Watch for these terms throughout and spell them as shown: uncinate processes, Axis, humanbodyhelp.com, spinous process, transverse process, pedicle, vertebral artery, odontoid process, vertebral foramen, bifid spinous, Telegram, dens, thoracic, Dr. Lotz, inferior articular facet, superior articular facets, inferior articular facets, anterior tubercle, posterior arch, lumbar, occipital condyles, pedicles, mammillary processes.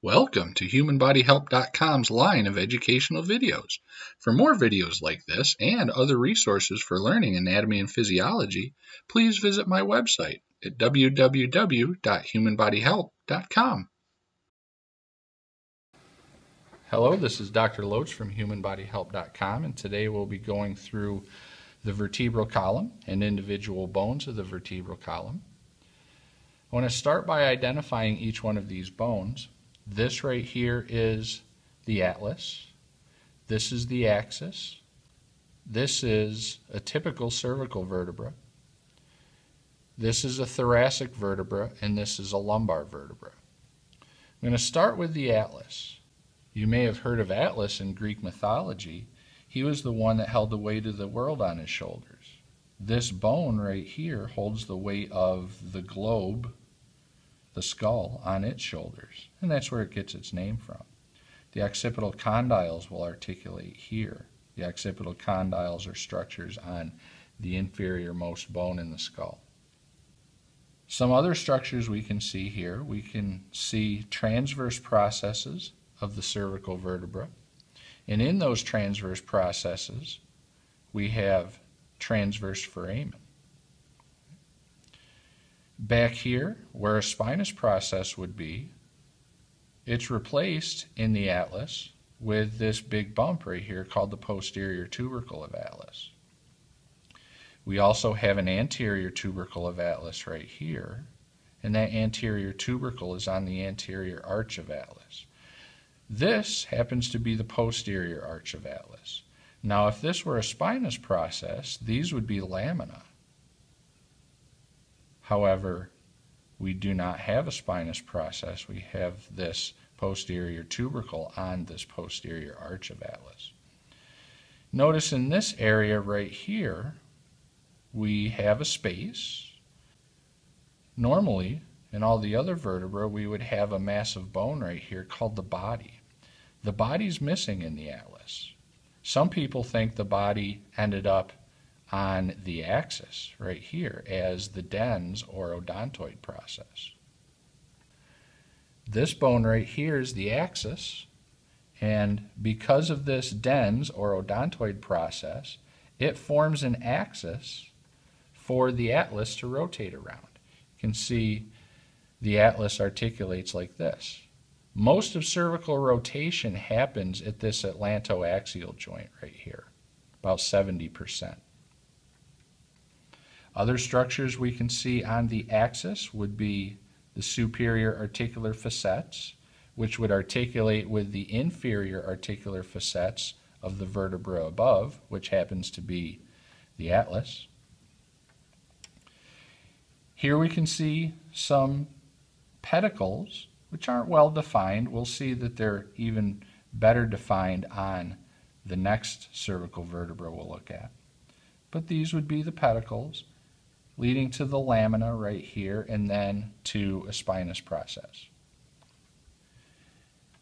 Welcome to humanbodyhelp.com's line of educational videos. For more videos like this and other resources for learning anatomy and physiology, please visit my website at www.humanbodyhelp.com. Hello, this is Dr. Lotz from humanbodyhelp.com, and today we'll be going through the vertebral column and individual bones of the vertebral column. I want to start by identifying each one of these bones. This right here is the atlas. This is the axis. This is a typical cervical vertebra. This is a thoracic vertebra, and this is a lumbar vertebra. I'm going to start with the atlas. You may have heard of Atlas in Greek mythology. He was the one that held the weight of the world on his shoulders. This bone right here holds the weight of the globe, the skull, on its shoulders, and that's where it gets its name from. The occipital condyles will articulate here. The occipital condyles are structures on the inferiormost bone in the skull. Some other structures we can see here, we can see transverse processes of the cervical vertebra, and in those transverse processes we have transverse foramen. Back here, where a spinous process would be, it's replaced in the atlas with this big bump right here called the posterior tubercle of atlas. We also have an anterior tubercle of atlas right here, and that anterior tubercle is on the anterior arch of atlas. This happens to be the posterior arch of atlas. Now, if this were a spinous process, these would be lamina. However, we do not have a spinous process. We have this posterior tubercle on this posterior arch of atlas. Notice in this area right here, we have a space. Normally, in all the other vertebrae, we would have a massive bone right here called the body. The body's missing in the atlas. Some people think the body ended up on the axis right here as the dens or odontoid process. This bone right here is the axis, and because of this dens or odontoid process, it forms an axis for the atlas to rotate around. You can see the atlas articulates like this. Most of cervical rotation happens at this atlantoaxial joint right here, about 70%. Other structures we can see on the axis would be the superior articular facets, which would articulate with the inferior articular facets of the vertebra above, which happens to be the atlas. Here we can see some pedicles, which aren't well defined. We'll see that they're even better defined on the next cervical vertebra we'll look at. But these would be the pedicles, leading to the lamina right here and then to a spinous process.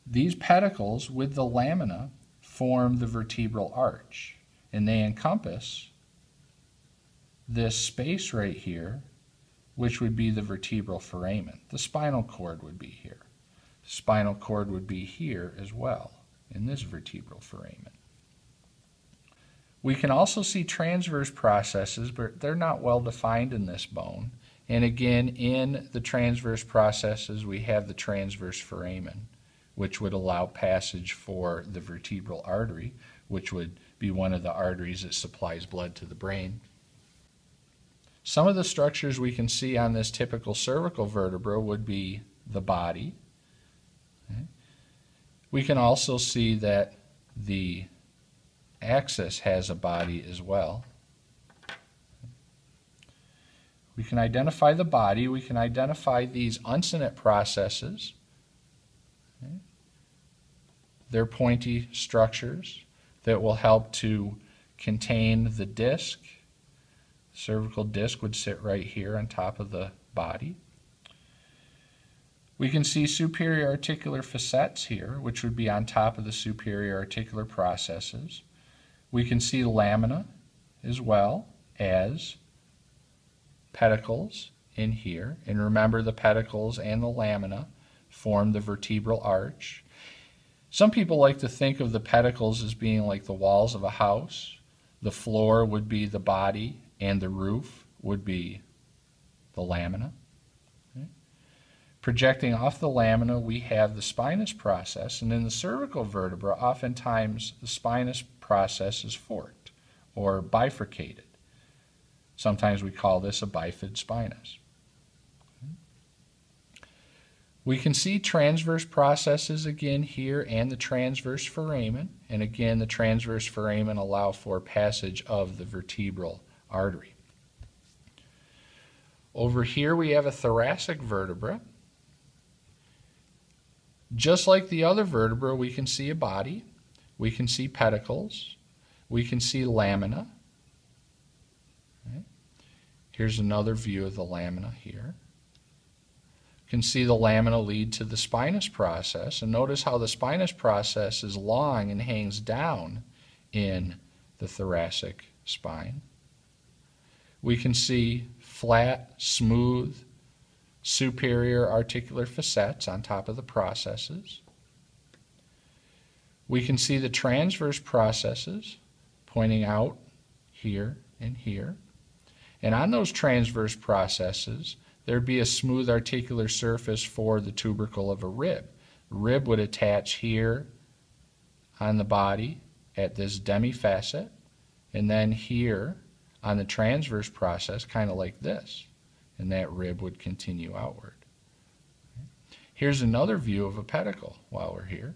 These pedicles with the lamina form the vertebral arch, and they encompass this space right here, which would be the vertebral foramen. The spinal cord would be here. The spinal cord would be here as well in this vertebral foramen. We can also see transverse processes, but they're not well defined in this bone. And again, in the transverse processes, we have the transverse foramen, which would allow passage for the vertebral artery, which would be one of the arteries that supplies blood to the brain. Some of the structures we can see on this typical cervical vertebra would be the body. We can also see that the axis has a body as well. We can identify the body, we can identify these uncinate processes. They're pointy structures that will help to contain the disc. The cervical disc would sit right here on top of the body. We can see superior articular facets here, which would be on top of the superior articular processes. We can see lamina as well as pedicles in here. And remember, the pedicles and the lamina form the vertebral arch. Some people like to think of the pedicles as being like the walls of a house. The floor would be the body, and the roof would be the lamina. Okay. Projecting off the lamina, we have the spinous process, and in the cervical vertebra, oftentimes the spinous process is forked or bifurcated. Sometimes we call this a bifid spinous. We can see transverse processes again here and the transverse foramen. And again, the transverse foramen allow for passage of the vertebral artery. Over here we have a thoracic vertebra. Just like the other vertebra, we can see a body, we can see pedicles, we can see lamina. Here's another view of the lamina here. You can see the lamina lead to the spinous process, and notice how the spinous process is long and hangs down in the thoracic spine. We can see flat, smooth, superior articular facets on top of the processes. We can see the transverse processes pointing out here and here. And on those transverse processes, there'd be a smooth articular surface for the tubercle of a rib. Rib would attach here on the body at this demifacet, and then here on the transverse process, kind of like this, and that rib would continue outward. Here's another view of a pedicle while we're here,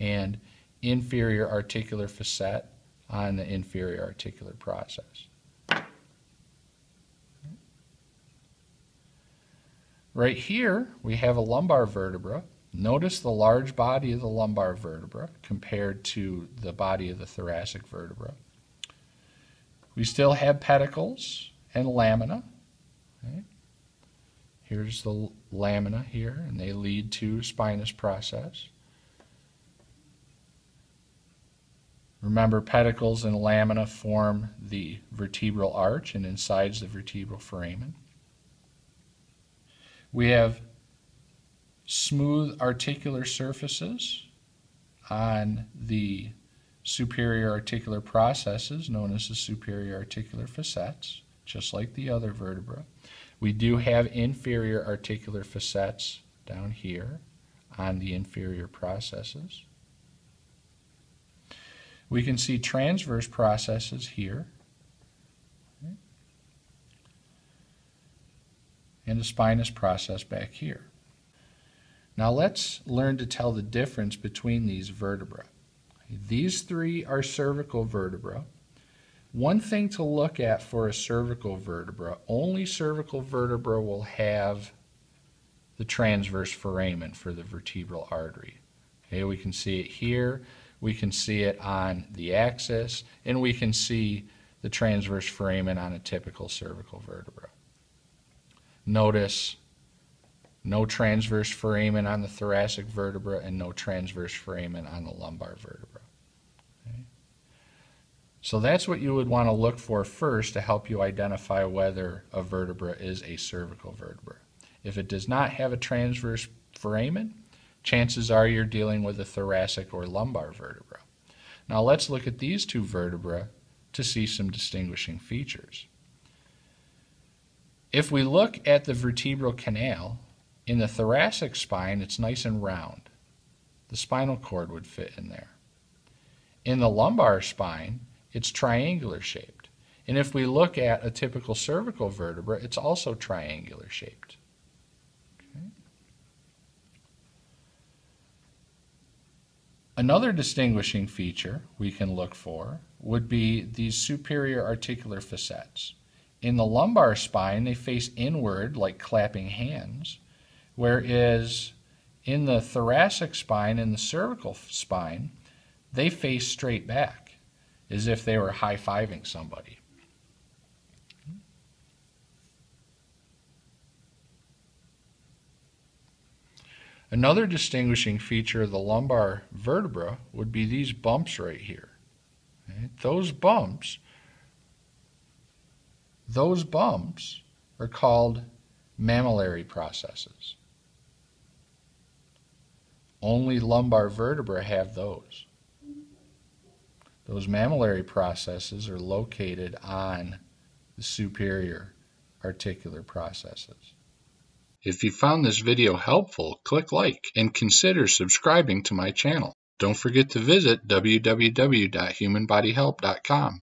and inferior articular facet on the inferior articular process. Right here, we have a lumbar vertebra. Notice the large body of the lumbar vertebra compared to the body of the thoracic vertebra. We still have pedicles and lamina. Okay. Here's the lamina here, and they lead to spinous process. Remember, pedicles and lamina form the vertebral arch and insides the vertebral foramen. We have smooth articular surfaces on the superior articular processes, known as the superior articular facets, just like the other vertebra. We do have inferior articular facets down here on the inferior processes. We can see transverse processes here, and the spinous process back here. Now let's learn to tell the difference between these vertebrae. These three are cervical vertebrae. One thing to look at for a cervical vertebra, only cervical vertebra will have the transverse foramen for the vertebral artery. Okay, we can see it here, we can see it on the axis, and we can see the transverse foramen on a typical cervical vertebra. Notice no transverse foramen on the thoracic vertebra and no transverse foramen on the lumbar vertebra. Okay. So that's what you would want to look for first to help you identify whether a vertebra is a cervical vertebra. If it does not have a transverse foramen, chances are you're dealing with a thoracic or lumbar vertebra. Now let's look at these two vertebrae to see some distinguishing features. If we look at the vertebral canal, in the thoracic spine, it's nice and round. The spinal cord would fit in there. In the lumbar spine, it's triangular shaped. And if we look at a typical cervical vertebra, it's also triangular shaped. Okay. Another distinguishing feature we can look for would be these superior articular facets. In the lumbar spine, they face inward like clapping hands, whereas in the thoracic spine and the cervical spine, they face straight back as if they were high-fiving somebody. Another distinguishing feature of the lumbar vertebra would be these bumps right here. Those bumps are called mammillary processes. Only lumbar vertebrae have those. Those mammillary processes are located on the superior articular processes. If you found this video helpful, click like and consider subscribing to my channel. Don't forget to visit www.humanbodyhelp.com.